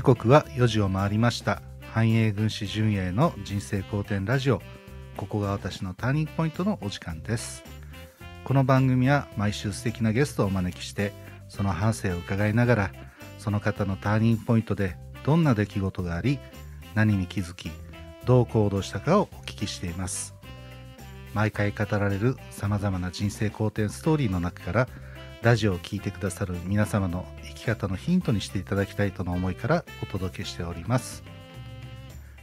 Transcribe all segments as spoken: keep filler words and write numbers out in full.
時刻はよじを回りました。繁栄軍師純英の人生好転ラジオ、ここが私のターニングポイントのお時間です。この番組は毎週素敵なゲストをお招きして、その反省を伺いながら、その方のターニングポイントでどんな出来事があり、何に気づき、どう行動したかをお聞きしています。毎回語られるさまざまな人生好転ストーリーの中から、ラジオを聞いてくださる皆様の生き方のヒントにしていただきたいとの思いからお届けしております。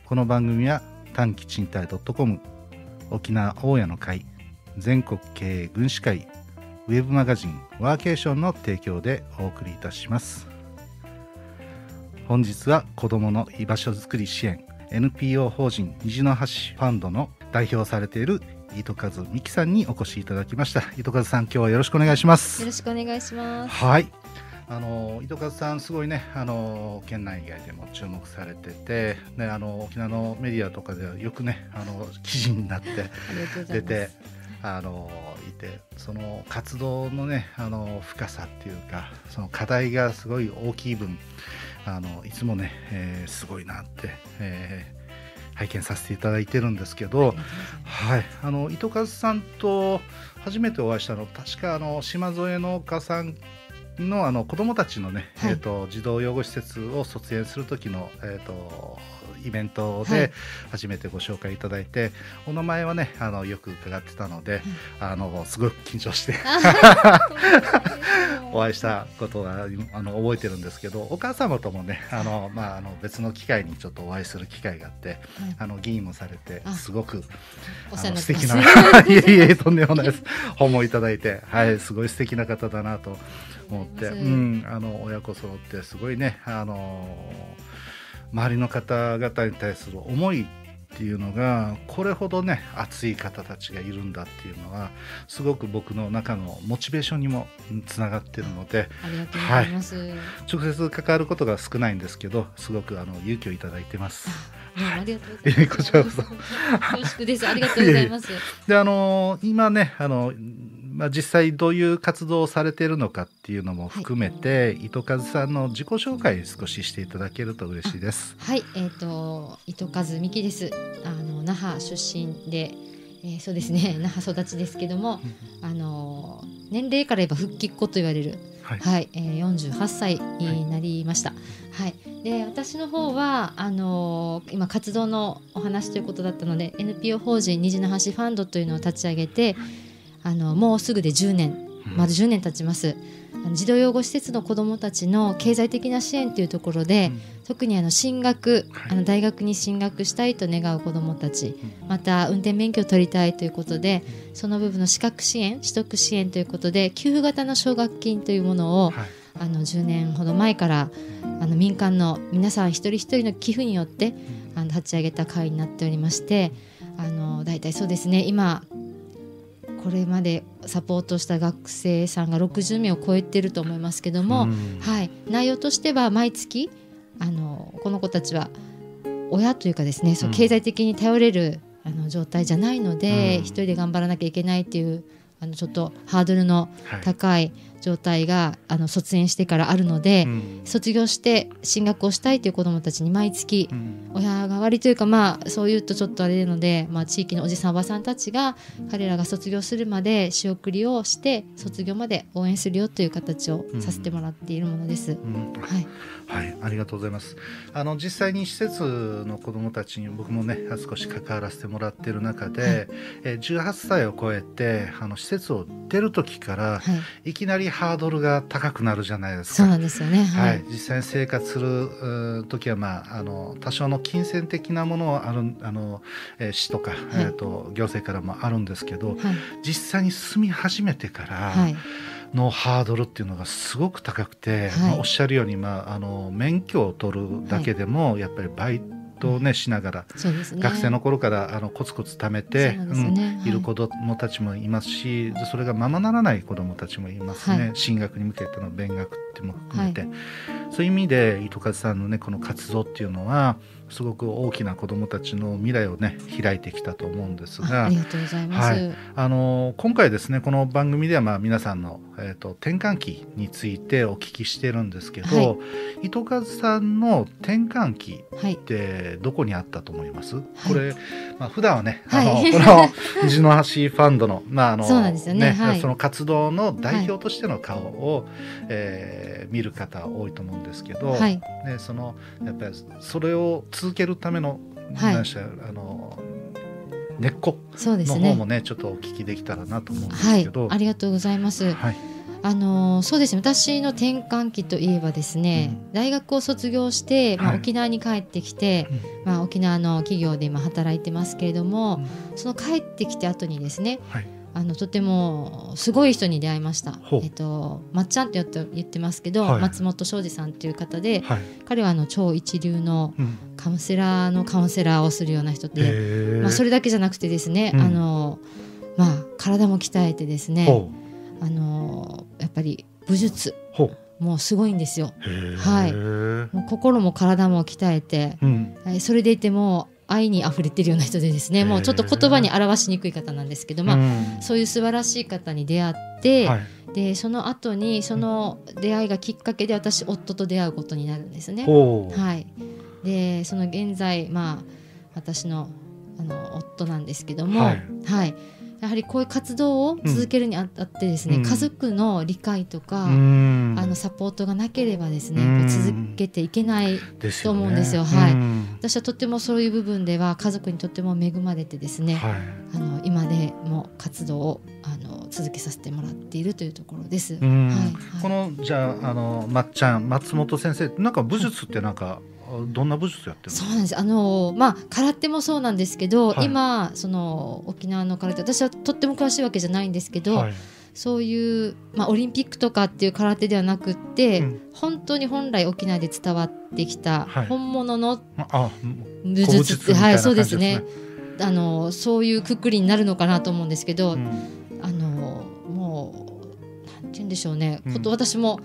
この番組は短期賃貸 ドットコム、 沖縄大家の会、全国経営軍師会、ウェブマガジンワーケーションの提供でお送りいたします。本日は子どもの居場所づくり支援 エヌピーオー 法人虹の橋ファンドの代表されている糸数美希さんにお越しいただきました。糸数さん、今日はよろしくお願いします。よろしくお願いします。はい、あの糸数さん、すごいね、あの県内以外でも注目されてて、ね、あの沖縄のメディアとかではよくね、あの記事になって出てあのいて、その活動のね、あの深さっていうか、その課題がすごい大きい分、あのいつもね、えー、すごいなって、えー拝見させていただいてるんですけど、はい、あの糸数さんと初めてお会いしたの、確かあの島添農家さんのあの子どもたちのね、はい、えーと、児童養護施設を卒園する時の、えーと、イベントで初めてご紹介いただいて、はい、お名前はね、あのよく伺ってたので、はい、あのすごく緊張してお会いしたことはあの覚えてるんですけど、お母様ともね、あの、まあ、あの別の機会にちょっとお会いする機会があって、はい、あの議員もされて、すごくあの素敵な、いえいえ、とんでもないです、本もいただいて、はい、すごい素敵な方だなと思って、うん、あの親子揃ってすごいね、あの周りの方々に対する思いっていうのが、これほどね熱い方たちがいるんだっていうのは、すごく僕の中のモチベーションにもつながってるので、ありがとうございます、はい、直接関わることが少ないんですけど、すごくあの勇気をいただいてます。ありがとうございます。こちらこそ恐縮です。ありがとうございます。で、あの今ね、あのまあ、実際どういう活動をされているのかっていうのも含めて、はい、糸数さんの自己紹介少ししていただけると嬉しいです。はい、えー、と糸数美希です。あの那覇出身で、えー、そうですね、那覇育ちですけども、あの年齢から言えば復帰っ子と言われる、はいはい、えー、よんじゅうはっさいになりました。はい、はい、で私の方はあのー、今活動のお話ということだったので、 エヌピーオー 法人虹の橋ファンドというのを立ち上げて、あのもうすぐでじゅうねん、まずじゅうねん経ちます。あの児童養護施設の子どもたちの経済的な支援というところで、うん、特にあの進学、はい、あの大学に進学したいと願う子どもたち、うん、また運転免許を取りたいということで、うん、その部分の資格支援、取得支援ということで、給付型の奨学金というものを、はい、あのじゅうねんほど前からあの民間の皆さん一人一人の寄付によって、うん、あの立ち上げた会になっておりまして、あのだいたいそうですね、今これまでサポートした学生さんがろくじゅうめいを超えてると思いますけども、はい、内容としては毎月あのこの子たちは親というかですね、そう経済的に頼れるあの状態じゃないので、一人で頑張らなきゃいけないっていうあのちょっとハードルの高い状態が、はい、あの卒園してからあるので、うん、卒業して進学をしたいという子どもたちに毎月、うん、親代わりというか、まあ、そういうとちょっとあれなので、まあ、地域のおじさんおばさんたちが彼らが卒業するまで仕送りをして、卒業まで応援するよという形をさせてもらっているものです、うんうん、はいはい、ありがとうございます。あの実際に施設の子どもたちに僕もね少し関わらせてもらっている中で、はい、えじゅうはっさいを超えてあの施設を出る時から、はい、いきなりハードルが高くなるじゃないですか。そうなんですよね、はいはい、実際に生活する時は、まあ、あの多少の金銭的なものはあるあの、えー、市とか、はい、えー、と行政からもあるんですけど、はい、実際に住み始めてから、はい、のハードルっていうのがすごく高くて、はい、まあ、おっしゃるように、まあ、あの免許を取るだけでも、はい、やっぱり倍とねしながら、ね、学生の頃からあのコツコツ貯めて、ね、うん、いる子どもたちもいますし、はい、それがままならない子どもたちもいますね、はい、進学に向けての勉学っても含めて、はい、そういう意味で糸数さんのねこの活動っていうのはすごく大きな子どもたちの未来をね開いてきたと思うんですが、 あ, ありがとうございます、はい、あの今回ですねこの番組ではまあ皆さんの、えー、と転換期についてお聞きしてるんですけど、はい、糸数さんの転換期ってどこにあったと思います、はい、これ、まあ、普段はね、はい、あのこの虹の橋ファンドの活動の代表としての顔を、はいえー、見る方多いと思うんですけど、はい、でそのやっぱりそれを続けるための、はい、何しろあの根っこの方も ね, ねちょっとお聞きできたらなと思うんですけど、はい、ありがとうございます、はい、あのそうですね、私の転換期といえばですね、うん、大学を卒業して、まあ、沖縄に帰ってきて、はいまあ、沖縄の企業で今働いてますけれども、うん、その帰ってきて後にですね、はい、あのとてもすごい人に出会いました。えっと、まっちゃんって言ってますけど、はい、松本昌司さんという方で、はい、彼はあの超一流のカウンセラーのカウンセラーをするような人で、うんまあ、それだけじゃなくてですね、うんあのまあ、体も鍛えてですね、あのやっぱり武術もうすごいんですよ、はい、もう心も体も鍛えて、うん、それでいても愛にあふれてるような人でですね、もうちょっと言葉に表しにくい方なんですけど、まあうん、そういう素晴らしい方に出会って、はい、でその後にその出会いがきっかけで私夫と出会うことになるんですね、はい、でその現在、まあ、私の、あの夫なんですけども、はいはい、やはりこういう活動を続けるにあたってですね、うん、家族の理解とか、うん、あのサポートがなければですね、うん、続けていけないと思うんですよ。ですよね。はい。うん、私はとってもそういう部分では家族にとっても恵まれてですね、はい、あの今でも活動をあの続けさせてもらっているというところです。うんはいはい、このじゃあ、あのまっちゃん松本先生なんか武術ってなんか、はいどんな武術やってるの？そうなんです。あの、まあ、空手もそうなんですけど、はい、今その沖縄の空手私はとっても詳しいわけじゃないんですけど、はい、そういう、まあ、オリンピックとかっていう空手ではなくって、うん、本当に本来沖縄で伝わってきた本物の武術って、はい、ああ、はい、そうですね、あのそういうくくりになるのかなと思うんですけど、うん、あのもうなんて言うんでしょうね、うん、こと私も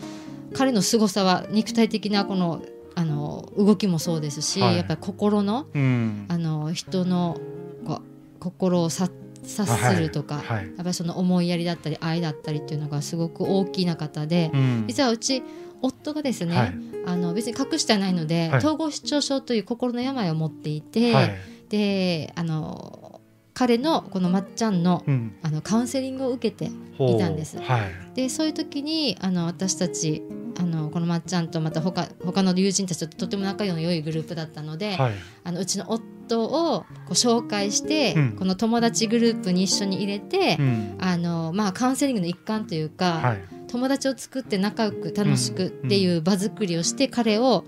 彼の凄さは肉体的なこのあの動きもそうですし、はい、やっぱり心 の,、うん、あの人のこ心を察するとか、はいはい、やっぱりその思いやりだったり愛だったりっていうのがすごく大きな方で、うん、実はうち夫がですね、はい、あの別に隠してはないので、はい、統合失調症という心の病を持っていて、はい、であの彼のこのまっちゃん の,、うん、あのカウンセリングを受けていたんです、はい、でそういう時にあの私たちあのこのまっちゃんとまた他他の友人たちととても仲の良いグループだったので、はい、あのうちの夫をこう紹介して、うん、この友達グループに一緒に入れて、うんあのまあ、カウンセリングの一環というか、はい、友達を作って仲良く楽しくっていう場作りをして、うん、彼を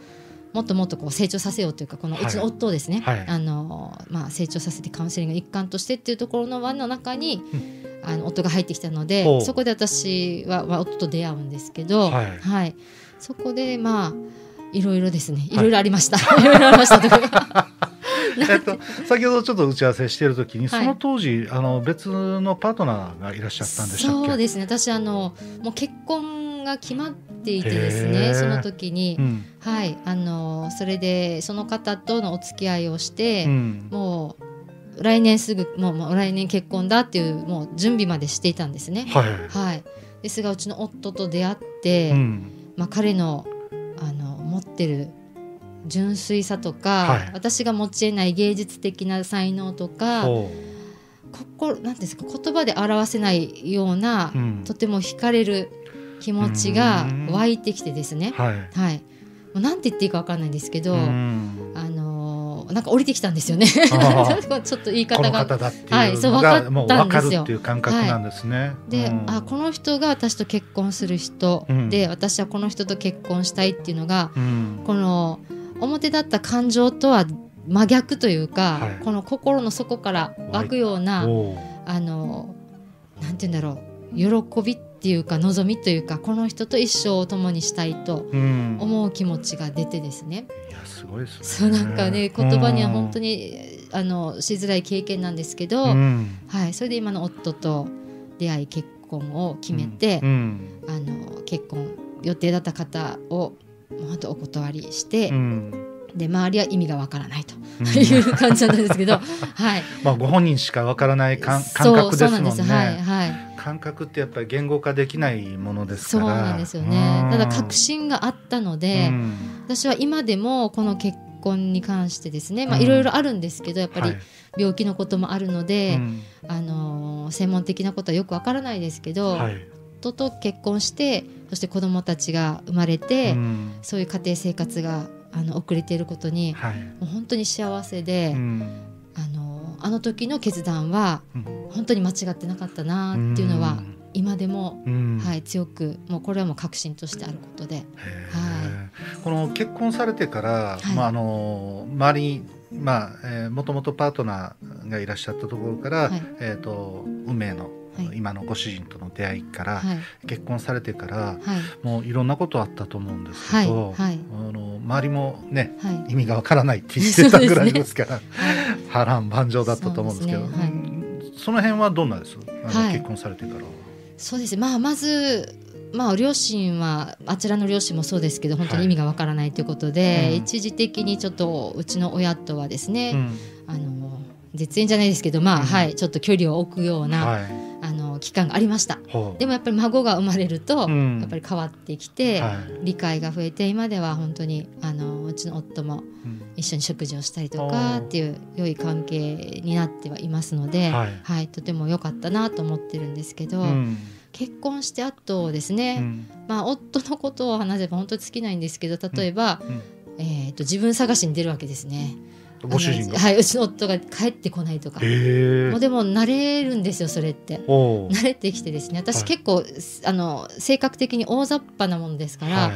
もっともっとこう成長させようというかこのうちの夫をですね、はいはいあのまあ、成長させてカウンセリングの一環としてっていうところの輪の中に、うんあの夫が入ってきたのでそこで私は、まあ、夫と出会うんですけど、はいはい、そこでまあいろいろですねいろいろありました、はい、いろいろありましたとかえっと、先ほどちょっと打ち合わせしている時に、はい、その当時あの別のパートナーがいらっしゃったんでしたっけ？そうですね、私あのもう結婚が決まっていてですねその時に、うんはい、あのそれでその方とのお付き合いをして、うん、もう来年すぐもう、もう来年結婚だっていうもう準備までしていたんですね、はいはい、ですがうちの夫と出会って、うんまあ、彼の、あの持ってる純粋さとか、はい、私が持ち得ない芸術的な才能とか心なんですか言葉で表せないような、うん、とても惹かれる気持ちが湧いてきてですね、はいはい、もうなんて言っていいか分からないんですけどあのなんか降りてきたんですよねちょっと言い方がこの方だっていうのが、はい、そう分かったんですよ。もう分かるっていう感覚なんですね、はい、で、うん、あこの人が私と結婚する人、うん、で私はこの人と結婚したいっていうのが、うん、この表だった感情とは真逆というか、はい、この心の底から湧くような、はい、あのなんて言うんだろう喜びっていうか望みというかこの人と一生を共にしたいと思う気持ちが出てですね、うん、いやすごいですね。そうなんかね言葉には本当に、うん、あのしづらい経験なんですけど、うんはい、それで今の夫と出会い結婚を決めて、うんうん、あの結婚予定だった方をもうあとお断りして、うんで周りは意味がわからないという感じなんですけど、はい、まあご本人しかわからない感覚ですもんね。そう、そうなんです。はいはい、感覚ってやっぱり言語化できないものですから。そうなんですよね。ただ確信があったので、私は今でもこの結婚に関してですね、まあいろいろあるんですけど、やっぱり病気のこともあるので、はい、あの専門的なことはよくわからないですけど、はい、夫と結婚してそして子供たちが生まれて、うん、そういう家庭生活があの遅れていることに、はい、もう本当に幸せで、うん、あの、あの時の決断は本当に間違ってなかったなっていうのは、うん、今でも、うん、はい、強くもうこれはもう確信としてあることで、はい、この結婚されてから、はい、まあ、あの周りにまあ、えー、もともとパートナーがいらっしゃったところから、はい、えーと、運命の今のご主人との出会いから、はい、結婚されてから、はい、もういろんなことあったと思うんですけど、はいはい、あの周りもね、はい、意味がわからないって言ってたぐらいですから、そうですね、波乱万丈だったと思うんですけど、そうですね、はい、その辺はどんなですか、あの、はい、結婚されてからは。そうですね、まあ、まず、まあ、両親はあちらの両親もそうですけど本当に意味がわからないということで、はい、うん、一時的にちょっとうちの親とはですね、うん、あの絶縁じゃないですけど、まあ、うん、はい、ちょっと距離を置くような、はい、あの期間がありました。でもやっぱり孫が生まれると、うん、やっぱり変わってきて、はい、理解が増えて、今では本当にあのうちの夫も一緒に食事をしたりとかっていう良い関係になってはいますので、はいはい、とても良かったなと思ってるんですけど、うん、結婚してあとですね、うん、まあ、夫のことを話せば本当に尽きないんですけど、例えば、うんうん、えー、と自分探しに出るわけですね。ご主人が、はい、うちの夫が帰ってこないとか、もうでも慣れるんですよ、それって。慣れてきてですね、私結構、はい、あの性格的に大雑把なものですから、はい、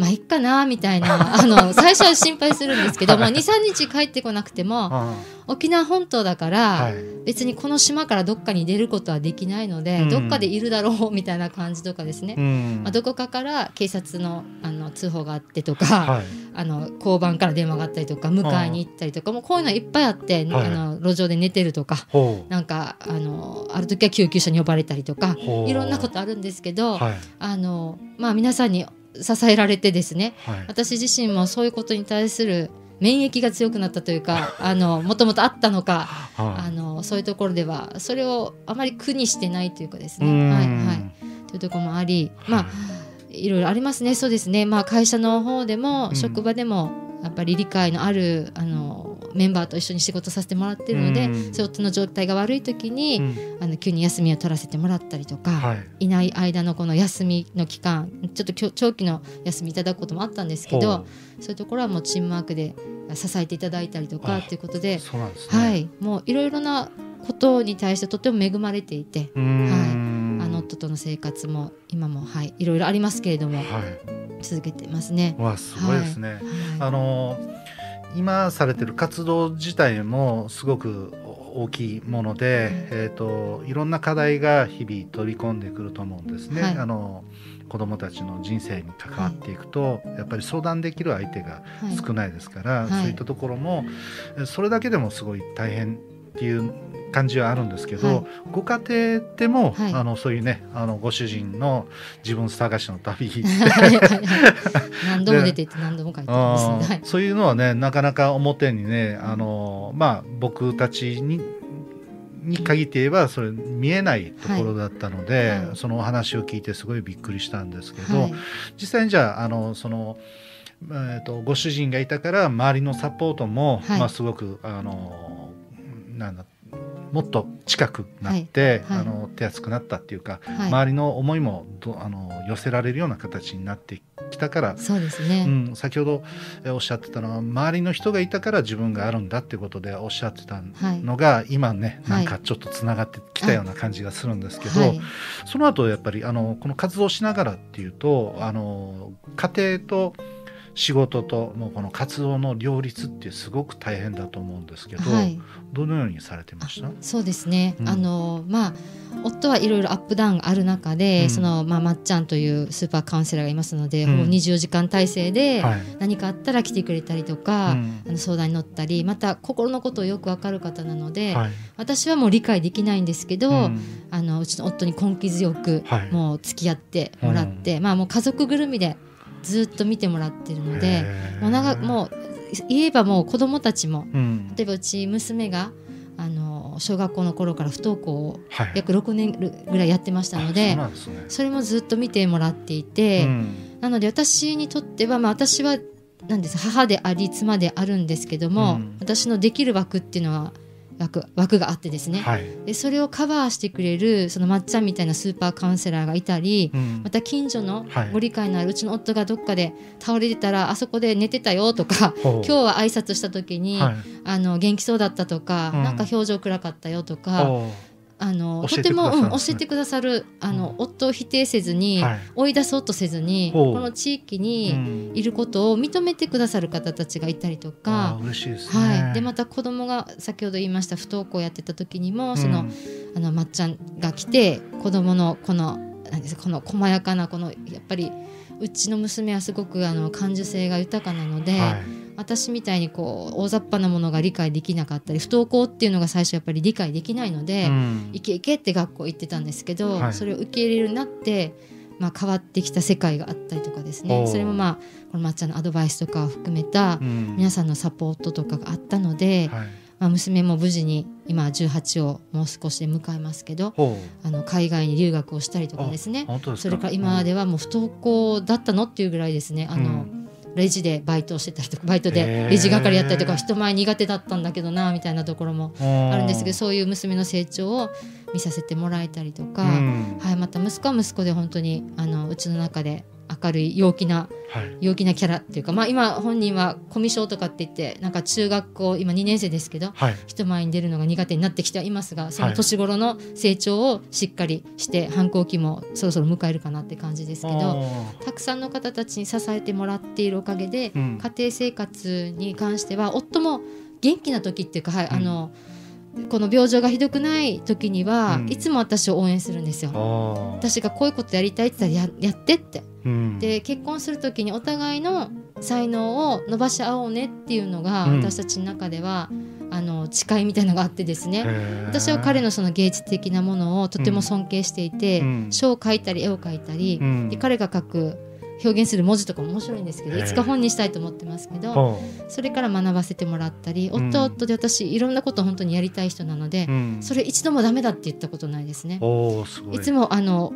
まあいっかなみたいなあの最初は心配するんですけども、はい、にさんにち帰ってこなくても、はい、沖縄本島だから、はい、別にこの島からどっかに出ることはできないので、うん、どっかでいるだろうみたいな感じとかですね、うん、まあ、どこかから警察の、あの通報があってとか、はい、あの交番から電話があったりとか、迎えに行ったりとか、もうこういうのいっぱいあって、はい、あの路上で寝てるとか、なんかあのある時は救急車に呼ばれたりとか、いろんなことあるんですけど、はい、あのまあ、皆さんに支えられてですね、はい、私自身もそういうことに対する免疫が強くなったというか、あのもともとあったのか、はい、あのそういうところではそれをあまり苦にしてないというかですね、はいはい、というところもあり、まあいろいろありますね。そうですね、まあ、会社の方でも職場でもやっぱり理解のあるあのメンバーと一緒に仕事させてもらってるので、そういう夫の状態が悪い時に、うん、あの急に休みを取らせてもらったりとか、はい、いない間のこの休みの期間、ちょっと長期の休みいただくこともあったんですけど、そういうところはもうチームワークで支えていただいたりとかということで、そうなんですね、はい、もういろいろなことに対してとても恵まれていて、はい、あの夫との生活も今も、はい、いろいろありますけれども、はい、続けてますね。わ、すごいですね、はい、あの今されてる活動自体もすごく大きいもので、うん、えーと、いろんな課題が日々飛び込んでくると思うんですね、はい、あの子どもたちの人生に関わっていくと、はい、やっぱり相談できる相手が少ないですから、はい、そういったところもそれだけでもすごい大変っていう感じはあるんですけど、はい、ご家庭でも、はい、あのそういうね、あのご主人の自分探しの旅って何度も出てって何度も書いてます、ね、そういうのはね、なかなか表にね、あの、まあ、僕たちにに限って言えばそれ見えないところだったので、はいはい、そのお話を聞いてすごいびっくりしたんですけど、はい、実際にじゃあ、あのそのえーと、ご主人がいたから周りのサポートも、はい、まあ、すごくあのなんだもっと近くなって、はいはい、あの手厚くなったっていうか、はい、周りの思いもどあの寄せられるような形になってきたから。そうですね、うん、先ほどおっしゃってたのは周りの人がいたから自分があるんだってことでおっしゃってたのが、はい、今ね、なんかちょっとつながってきたような感じがするんですけど、はいはい、その後やっぱりあのこの活動しながらっていうと、あの家庭と仕事ともうこの活動の両立ってすごく大変だと思うんですけど、はい、どのようにされてました？そうですね、うん、あのまあ、夫はいろいろアップダウンがある中で、うん、そのまあ、まっちゃんというスーパーカウンセラーがいますので、うん、ほぼにじゅうよじかん体制で何かあったら来てくれたりとか、うん、あの相談に乗ったり、また心のことをよく分かる方なので、はい、私はもう理解できないんですけど、うん、あのうちの夫に根気強くもう付き合ってもらって、はい、うん、まあ、もう家族ぐるみでずっと見てもらってるので、もう長もう言えばもう子どもたちも、うん、例えばうち娘があの小学校の頃から不登校を約ろくねんぐらいやってましたので、はい、そ, で、ね、それもずっと見てもらっていて、うん、なので私にとっては、まあ、私はなんです母であり妻であるんですけども、うん、私のできる枠っていうのは 枠, 枠があってですね、はい、でそれをカバーしてくれるそのまっちゃんみたいなスーパーカウンセラーがいたり、うん、また近所のご理解のある、はい、うちの夫がどっかで倒れてたらあそこで寝てたよとか今日は挨拶した時に、はい、あの元気そうだったとか、うん、なんか表情暗かったよとかあのとても、うん、教えてくださるあの、うん、夫を否定せずに、はい、追い出そうとせずにこの地域にいることを認めてくださる方たちがいたりとか、嬉しいですね、はい、でまた子供が先ほど言いました不登校やってた時にもその、うん、あのまっちゃんが来て子供のこのなんですかこの細やかなこのやっぱりうちの娘はすごくあの感受性が豊かなので、はい、私みたいにこう大雑把なものが理解できなかったり不登校っていうのが最初やっぱり理解できないので、うん、いけいけって学校行ってたんですけど、はい、それを受け入れるようになって、まあ、変わってきた世界があったりとかですね、それも、まあ、このまっちゃんのアドバイスとかを含めた皆さんのサポートとかがあったので、うんはいまあ、娘も無事に今じゅうはちをもう少しで迎えますけどあの海外に留学をしたりとかですねですかそれから今ではもう不登校だったのっていうぐらいですねあの、うん、レジでバイトをしてたりとかバイトでレジ係やったりとか、えー、人前苦手だったんだけどなみたいなところもあるんですけどそういう娘の成長を見させてもらえたりとか、うんはい、また息子は息子で本当にあのうちの中で明るい陽気な、はい、陽気なキャラっていうか、まあ、今本人はコミュ障とかって言ってなんか中学校今にねん生ですけど、はい、人前に出るのが苦手になってきてはいますがその年頃の成長をしっかりして、はい、反抗期もそろそろ迎えるかなって感じですけどたくさんの方たちに支えてもらっているおかげで、うん、家庭生活に関しては夫も元気な時っていうか、はいうん、あのこの病状がひどくない時には、うん、いつも私を応援するんですよ私がこういうことやりたいって言ったら や, やってってで結婚するときにお互いの才能を伸ばし合おうねっていうのが私たちの中では、うん、あの誓いみたいなのがあってですね私は彼のその芸術的なものをとても尊敬していて、うん、書を書いたり絵を書いたり、うん、で彼が書く表現する文字とかも面白いんですけどいつか本にしたいと思ってますけどそれから学ばせてもらったり夫は夫で私いろんなことを本当にやりたい人なので、うん、それ一度もダメだって言ったことないですねすごい、 いつもあの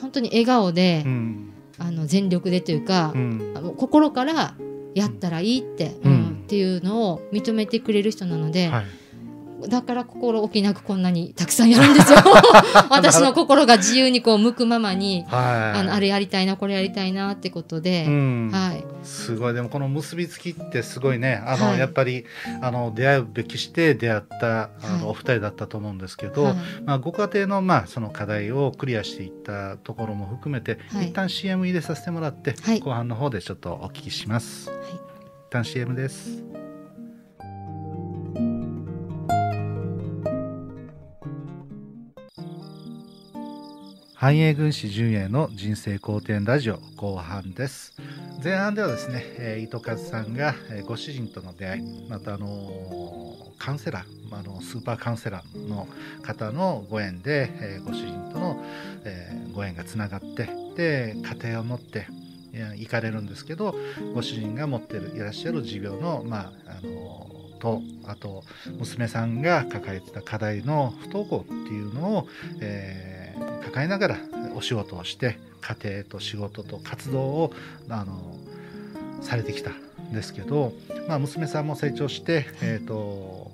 本当に笑顔で、うんあの全力でというか、うん、心からやったらいいって、うんうん、っていうのを認めてくれる人なので、はい、だから心置きなくこんなにたくさんやるんですよ私の心が自由にこう向くままに、はい、あのあれやりたいなこれやりたいなってことで、うんはい、すごいでもこの結びつきってすごいねあの、はい、やっぱりあの出会うべきして出会ったあのお二人だったと思うんですけど、はいまあ、ご家庭の、まあ、その課題をクリアしていったところも含めて、はい、一旦 シーエム 入れさせてもらって、はい、後半の方でちょっとお聞きします、はい、一旦 シーエム です繁栄軍師純英の人生好転ラジオ後半です。前半ではですね、えー、伊藤和さんが、えー、ご主人との出会いまたあのー、カウンセラー、あのー、スーパーカウンセラーの方のご縁で、えー、ご主人との、えー、ご縁がつながってで家庭を持って行かれるんですけどご主人が持ってるいらっしゃる持病のまああのーとあと娘さんが抱えてた課題の不登校っていうのを、えー、抱えながらお仕事をして家庭と仕事と活動をあのされてきたんですけど、まあ、娘さんも成長して、えーと、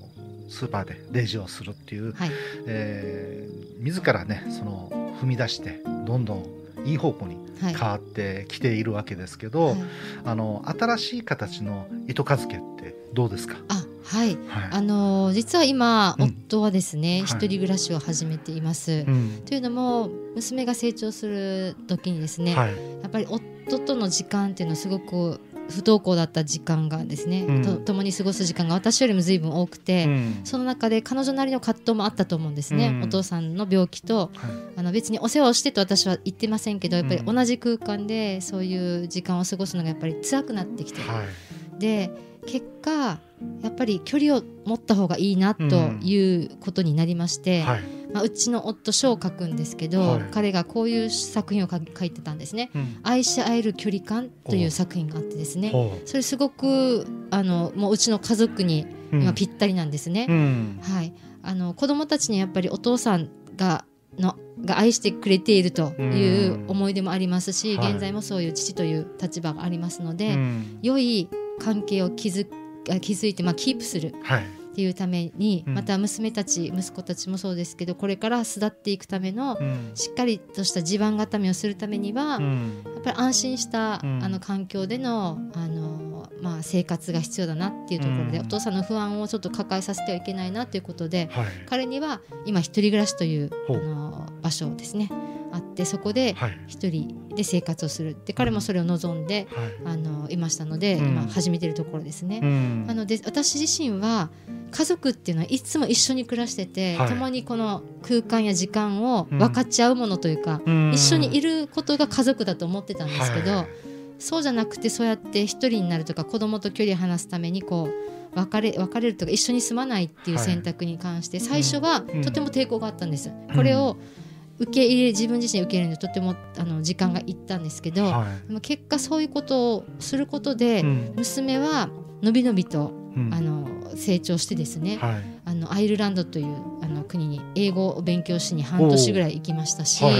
スーパーでレジをするっていう、はいえー、自らねその踏み出してどんどんいい方向に変わってきているわけですけど、はいはい、あの新しい形の糸かづけってどうですか？あはいはい、あの実は今、うん、夫はですね、はい、一人暮らしを始めています、うん、というのも娘が成長する時にですね、はい、やっぱり夫との時間っていうのはすごく不登校だった時間がですね、うん、と共に過ごす時間が私よりも随分多くて、うん、その中で彼女なりの葛藤もあったと思うんですね、うん、お父さんの病気と、はい、あの別にお世話をしてと私は言ってませんけどやっぱり同じ空間でそういう時間を過ごすのがやっぱり辛くなってきて、はい、で結果やっぱり距離を持った方がいいなということになりまして、うんはいまあ、うちの夫翔くんですけど、はい、彼がこういう作品を書いてたんですね、うん、愛し合える距離感という作品があってですね、それすごくあのもううちの家族に今ぴったりなんですね、うんうんはい、あの子供たちにやっぱりお父さんがのが愛してくれているという思い出もありますし、うん、現在もそういう父という立場がありますので、うん、良い関係を築いて、まあ、キープするっていうために、はい、また娘たち、うん、息子たちもそうですけど、これから巣立っていくためのしっかりとした地盤固めをするためには、うん、やっぱり安心した、うん、あの環境での、あの、まあ、生活が必要だなっていうところで、うん、お父さんの不安をちょっと抱えさせてはいけないなということで、はい、彼には今一人暮らしというあの場所ですねあって、そこで一人で生活をする、で彼もそれを望んで、はい、あのいましたので、うん、今始めているところですね、うん、なので私自身は家族っていうのはいつも一緒に暮らしてて、はい、共にこの空間や時間を分かち合うものというか、うん、一緒にいることが家族だと思ってたんですけど、はい、そうじゃなくてそうやって一人になるとか子供と距離を離すためにこう別れ、別れるとか一緒に住まないっていう選択に関して最初はとても抵抗があったんです、うん、これを受け入れ自分自身受け入れるのにとてもあの時間がいったんですけど、はい、でも結果そういうことをすることで、うん、娘はのびのびと、うん、あの成長してですね、はい、あのアイルランドというあの国に英語を勉強しに半年ぐらい行きましたし、はい、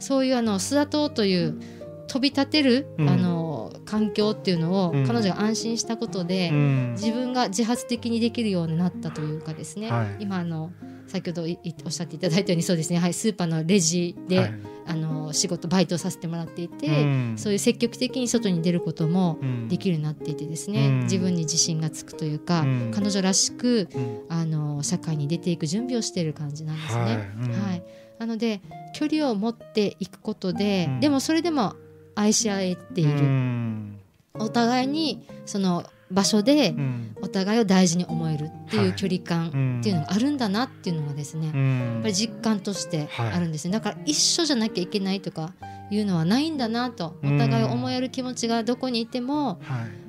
そういうあのスダ島という飛び立てる、うん、あの環境っていうのを彼女が安心したことで、うん、自分が自発的にできるようになったというかですね、はい、今あの先ほどおっしゃっていただいたようにそうですね、はい、スーパーのレジで、はい、あの仕事バイトをさせてもらっていて、うん、そういう積極的に外に出ることもできるようになっていてですね、うん、自分に自信がつくというか、うん、彼女らしく、うん、あの社会に出ていく準備をしている感じなんですね、はいうんはい、なので距離を持っていくことで、うん、でもそれでも愛し合えている、うん、お互いにその場所でお互いを大事に思えるっていう距離感っていうのがあるんだなっていうのがですね、やっぱり実感としてあるんですね。だから一緒じゃなきゃいけないとかいうのはないんだなと、お互いを思える気持ちがどこにいても、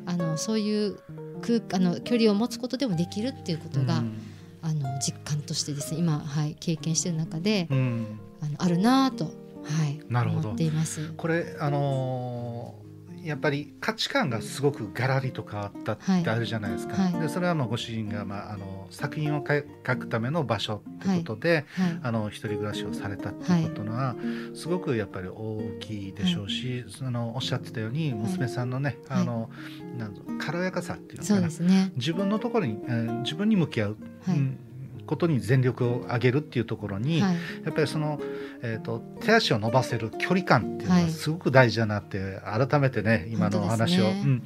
あのそういう空あの距離を持つことでもできるっていうことがあの実感としてですね、今、はい、経験している中で あのあるなと、はい、思っています。これあのーやっぱり価値観がすごくガラリと変わったってあるじゃないですか、はいはい、でそれはまあご主人が、まあ、あの作品を書くための場所ということで、はいはい、あの一人暮らしをされたっていうことは、はい、すごくやっぱり大きいでしょうし、はい、そのおっしゃってたように娘さんのね、はい、あのなん軽やかさっていうのかな、そうですね、自分のところに、えー、自分に向き合う、はいうんことに全力を上げるっていうところに、はい、やっぱりその、えーと、手足を伸ばせる距離感っていうのはすごく大事だなって改めてね今のお話を、うん、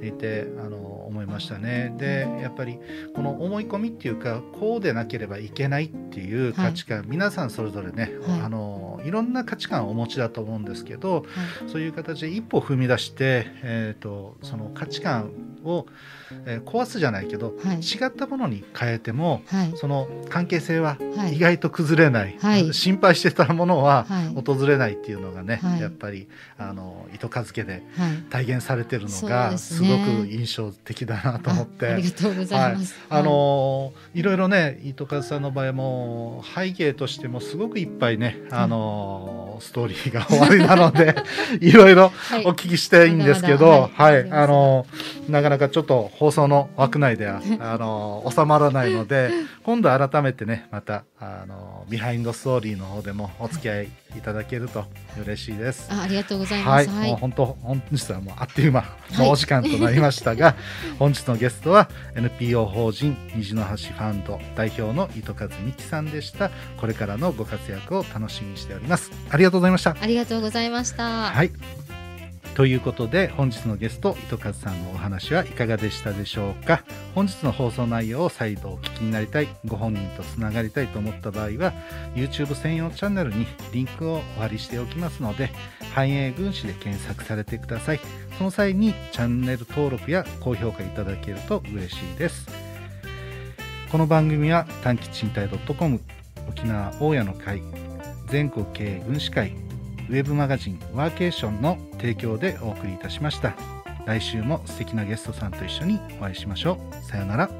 言ってあの思いましたね。でやっぱりこの思い込みっていうかこうでなければいけないっていう価値観、はい、皆さんそれぞれね、はい、あのいろんな価値観をお持ちだと思うんですけど、はい、そういう形で一歩踏み出して、えーと、その価値観を、えー、壊すじゃないけど、はい、違ったものに変えても、はい、その関係性は意外と崩れない、はい、心配してたものは訪れないっていうのがね、はい、やっぱりあの糸数けで体現されてるのがすごく印象的だなと思って、はい、あ, ありがとうございます、はい、あのいろいろね糸数さんの場合も背景としてもすごくいっぱいねあの、うん、ストーリーが終わりなのでいろいろお聞きしたいんですけど、はいはい、あのなかなかちょっと放送の枠内ではあの収まらないので今度改めてねまたあのビハインドストーリーの方でもお付き合いいただけると嬉しいです、はい、あ, ありがとうございます、はい、もう本当本日はもうあっという間のお時間となりましたが、はい、本日のゲストは エヌピーオー 法人虹の橋ファンド代表の糸数美紀さんでした。これからのご活躍を楽しみにしております。ありがとうございました。ありがとうございました、はい、ということで本日のゲスト糸数さんのお話はいかがでしたでしょうか。本日の放送内容を再度お聞きになりたい、ご本人とつながりたいと思った場合は YouTube 専用チャンネルにリンクをお貼りしておきますので繁栄軍師で検索されてください。その際にチャンネル登録や高評価いただけると嬉しいです。この番組は短期賃貸 .com 沖縄大家の会全国経営軍師会ウェブマガジンワーケーションの提供でお送りいたしました。来週も素敵なゲストさんと一緒にお会いしましょう。さようなら。